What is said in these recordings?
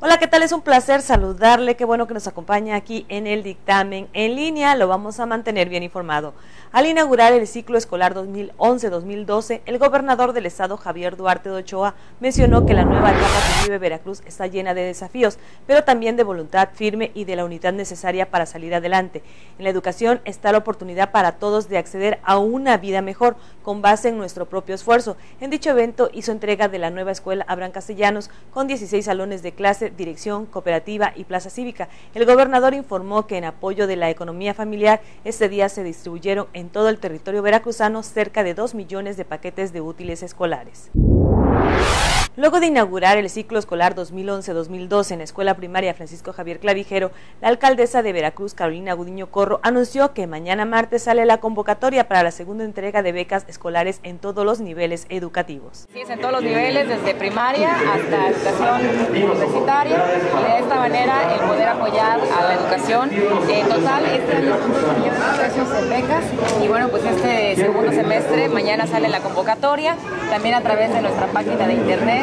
Hola, ¿qué tal? Es un placer saludarle, qué bueno que nos acompaña aquí en el dictamen en línea, lo vamos a mantener bien informado. Al inaugurar el ciclo escolar 2011-2012, el gobernador del estado Javier Duarte de Ochoa mencionó que la nueva etapa que vive Veracruz está llena de desafíos, pero también de voluntad firme y de la unidad necesaria para salir adelante. En la educación está la oportunidad para todos de acceder a una vida mejor con base en nuestro propio esfuerzo. En dicho evento hizo entrega de la nueva escuela Abran Castellanos con 16 salones de clase, dirección, cooperativa y plaza cívica. El gobernador informó que en apoyo de la economía familiar, este día se distribuyeron en todo el territorio veracruzano cerca de 2 millones de paquetes de útiles escolares. Luego de inaugurar el ciclo escolar 2011-2012 en la Escuela Primaria Francisco Javier Clavijero, la alcaldesa de Veracruz, Carolina Gudiño Corro, anunció que mañana martes sale la convocatoria para la segunda entrega de becas escolares en todos los niveles educativos. Sí, es en todos los niveles, desde primaria hasta educación universitaria, de esta manera el poder apoyar a la educación. En total, este año son 2 millones de pesos en becas y bueno, pues este segundo semestre mañana sale la convocatoria, también a través de nuestra página de internet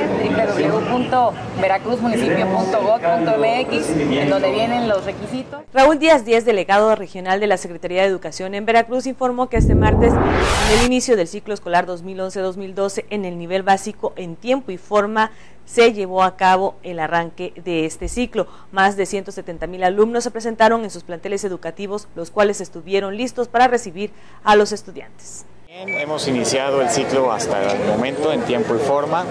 www.veracruzmunicipio.gov.mx, en donde vienen los requisitos. Raúl Díaz Díaz, delegado regional de la Secretaría de Educación en Veracruz, informó que este martes, en el inicio del ciclo escolar 2011-2012, en el nivel básico, en tiempo y forma, se llevó a cabo el arranque de este ciclo. Más de 170,000 alumnos se presentaron en sus planteles educativos, los cuales estuvieron listos para recibir a los estudiantes. Hemos iniciado el ciclo hasta el momento en tiempo y forma,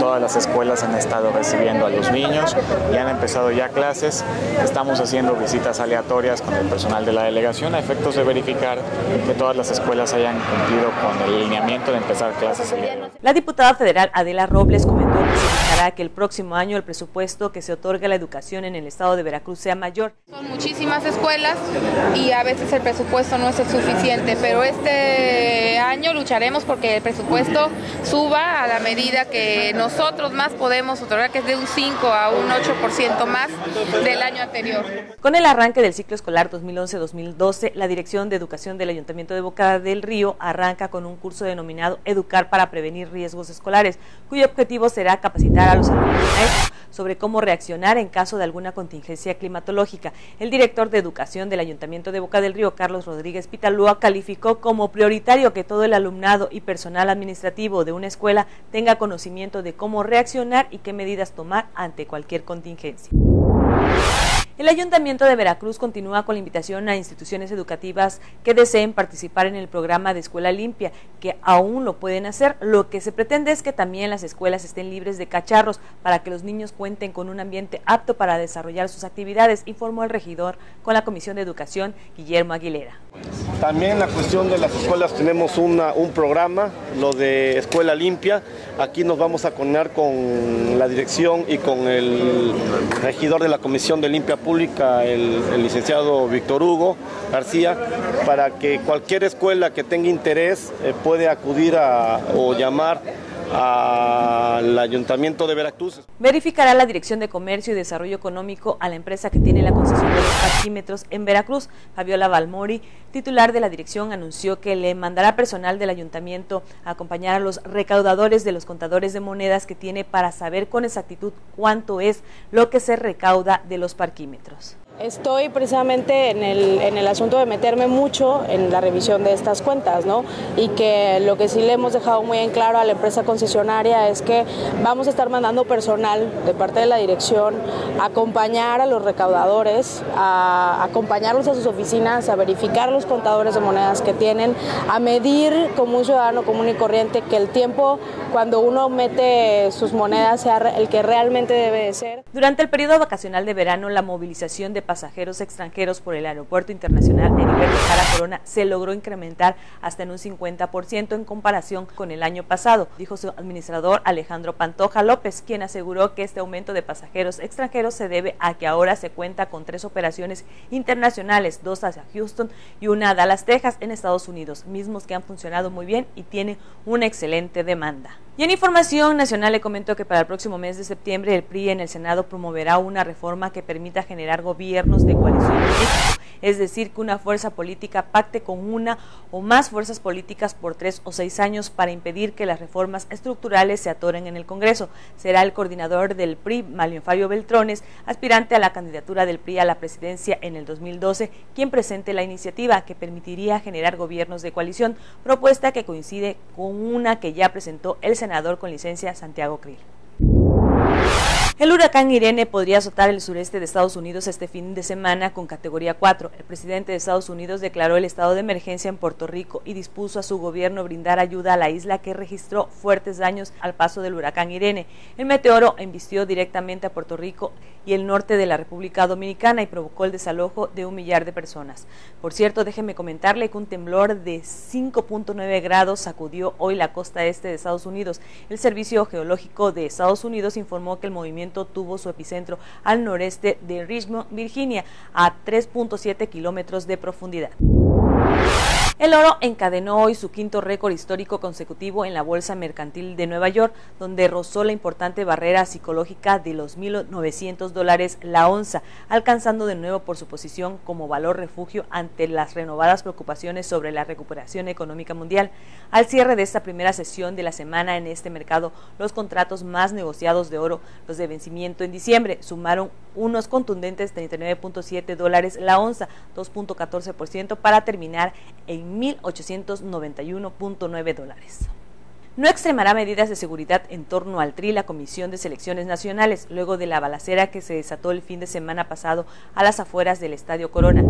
todas las escuelas han estado recibiendo a los niños, ya han empezado ya clases, estamos haciendo visitas aleatorias con el personal de la delegación a efectos de verificar que todas las escuelas hayan cumplido con el lineamiento de empezar clases. La diputada federal Adela Robles comentó que se buscará que el próximo año el presupuesto que se otorga a la educación en el estado de Veracruz sea mayor. Son muchísimas escuelas y a veces el presupuesto no es el suficiente, pero este año lucharemos porque el presupuesto suba a la medida que nosotros más podemos otorgar, que es de un 5 a un 8% más del año anterior. Con el arranque del ciclo escolar 2011-2012, la Dirección de Educación del Ayuntamiento de Boca del Río arranca con un curso denominado Educar para Prevenir Riesgos Escolares, cuyo objetivo será capacitar a los alumnos sobre cómo reaccionar en caso de alguna contingencia climatológica. El director de Educación del Ayuntamiento de Boca del Río, Carlos Rodríguez Pitalúa, calificó como prioritario que todo el alumnado y personal administrativo de una escuela tenga conocimiento de cómo reaccionar y qué medidas tomar ante cualquier contingencia. El Ayuntamiento de Veracruz continúa con la invitación a instituciones educativas que deseen participar en el programa de Escuela Limpia, que aún lo pueden hacer. Lo que se pretende es que también las escuelas estén libres de cacharros para que los niños cuenten con un ambiente apto para desarrollar sus actividades, informó el regidor con la Comisión de Educación, Guillermo Aguilera. También la cuestión de las escuelas, tenemos un programa, lo de Escuela Limpia. Aquí nos vamos a coordinar con la dirección y con el regidor de la Comisión de Limpia Pública, el licenciado Víctor Hugo García, para que cualquier escuela que tenga interés puede acudir o llamar al Ayuntamiento de Veracruz. Verificará la Dirección de Comercio y Desarrollo Económico a la empresa que tiene la concesión de los parquímetros en Veracruz. Fabiola Valmori, titular de la dirección, anunció que le mandará personal del ayuntamiento a acompañar a los recaudadores de los contadores de monedas que tiene para saber con exactitud cuánto es lo que se recauda de los parquímetros. Estoy precisamente en el asunto de meterme mucho en la revisión de estas cuentas, ¿no? Y que lo que sí le hemos dejado muy en claro a la empresa concesionaria es que vamos a estar mandando personal de parte de la dirección a acompañar a los recaudadores, a acompañarlos a sus oficinas, a verificar los contadores de monedas que tienen, a medir como un ciudadano común y corriente que el tiempo cuando uno mete sus monedas sea el que realmente debe de ser. Durante el periodo vacacional de verano, la movilización de de pasajeros extranjeros por el Aeropuerto Internacional Heriberto Jara Corona se logró incrementar hasta en un 50% en comparación con el año pasado, dijo su administrador Alejandro Pantoja López, quien aseguró que este aumento de pasajeros extranjeros se debe a que ahora se cuenta con 3 operaciones internacionales, 2 hacia Houston y 1 a Dallas, Texas, en Estados Unidos, mismos que han funcionado muy bien y tienen una excelente demanda. Y en información nacional le comento que para el próximo mes de septiembre el PRI en el Senado promoverá una reforma que permita generar gobiernos de coalición en México, es decir, que una fuerza política pacte con una o más fuerzas políticas por 3 o 6 años para impedir que las reformas estructurales se atoren en el Congreso. Será el coordinador del PRI, Mario Fabio Beltrones, aspirante a la candidatura del PRI a la presidencia en el 2012, quien presente la iniciativa que permitiría generar gobiernos de coalición, propuesta que coincide con una que ya presentó el senador con licencia Santiago Creel. El huracán Irene podría azotar el sureste de Estados Unidos este fin de semana con categoría 4. El presidente de Estados Unidos declaró el estado de emergencia en Puerto Rico y dispuso a su gobierno brindar ayuda a la isla que registró fuertes daños al paso del huracán Irene. El meteoro embistió directamente a Puerto Rico y el norte de la República Dominicana y provocó el desalojo de 1 millar de personas. Por cierto, déjeme comentarle que un temblor de 5.9 grados sacudió hoy la costa este de Estados Unidos. El Servicio Geológico de Estados Unidos informó que el movimiento tuvo su epicentro al noreste de Richmond, Virginia, a 3.7 kilómetros de profundidad. El oro encadenó hoy su 5.º récord histórico consecutivo en la Bolsa Mercantil de Nueva York, donde rozó la importante barrera psicológica de los $1,900 la onza, alcanzando de nuevo por su posición como valor refugio ante las renovadas preocupaciones sobre la recuperación económica mundial. Al cierre de esta primera sesión de la semana en este mercado, los contratos más negociados de oro, los de vencimiento en diciembre, sumaron unos contundentes $39.7 la onza, 2.14%, para terminar en $1,891.9. No extremará medidas de seguridad en torno al TRI la Comisión de Selecciones Nacionales luego de la balacera que se desató el fin de semana pasado a las afueras del Estadio Corona.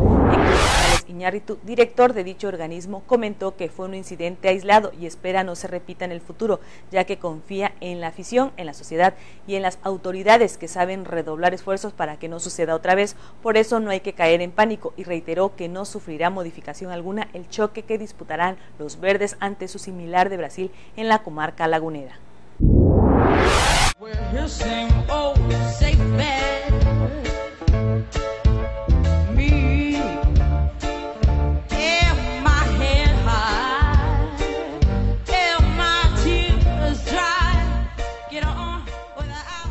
Iñárritu, director de dicho organismo, comentó que fue un incidente aislado y espera no se repita en el futuro, ya que confía en la afición, en la sociedad y en las autoridades que saben redoblar esfuerzos para que no suceda otra vez. Por eso no hay que caer en pánico, y reiteró que no sufrirá modificación alguna el choque que disputarán los verdes ante su similar de Brasil en la comarca lagunera.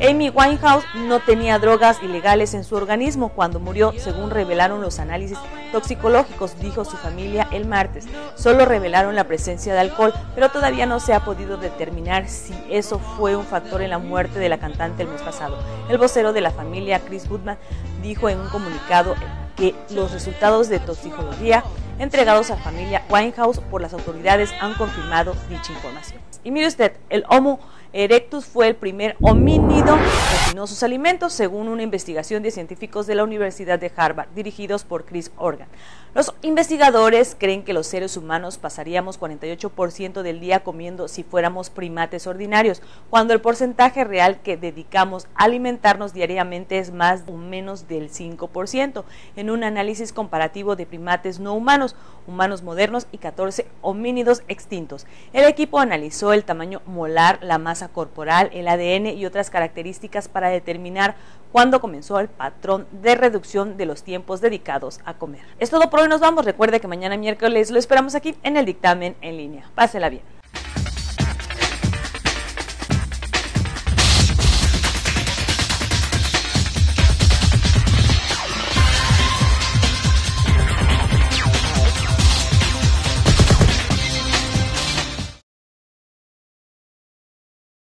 Amy Winehouse no tenía drogas ilegales en su organismo cuando murió, según revelaron los análisis toxicológicos, dijo su familia el martes. Solo revelaron la presencia de alcohol, pero todavía no se ha podido determinar si eso fue un factor en la muerte de la cantante el mes pasado. El vocero de la familia, Chris Goodman, dijo en un comunicado que los resultados de toxicología entregados a la familia Winehouse por las autoridades han confirmado dicha información. Y mire usted, el Homo erectus fue el primer homínido que cocinó sus alimentos, según una investigación de científicos de la Universidad de Harvard, dirigidos por Chris Organ. Los investigadores creen que los seres humanos pasaríamos 48% del día comiendo si fuéramos primates ordinarios, cuando el porcentaje real que dedicamos a alimentarnos diariamente es más o menos del 5%, en un análisis comparativo de primates no humanos, humanos modernos y 14 homínidos extintos. El equipo analizó el tamaño molar, la masa corporal, el ADN y otras características para determinar cuándo comenzó el patrón de reducción de los tiempos dedicados a comer. Es todo por hoy, nos vamos. Recuerde que mañana miércoles lo esperamos aquí en el dictamen en línea. Pásela bien.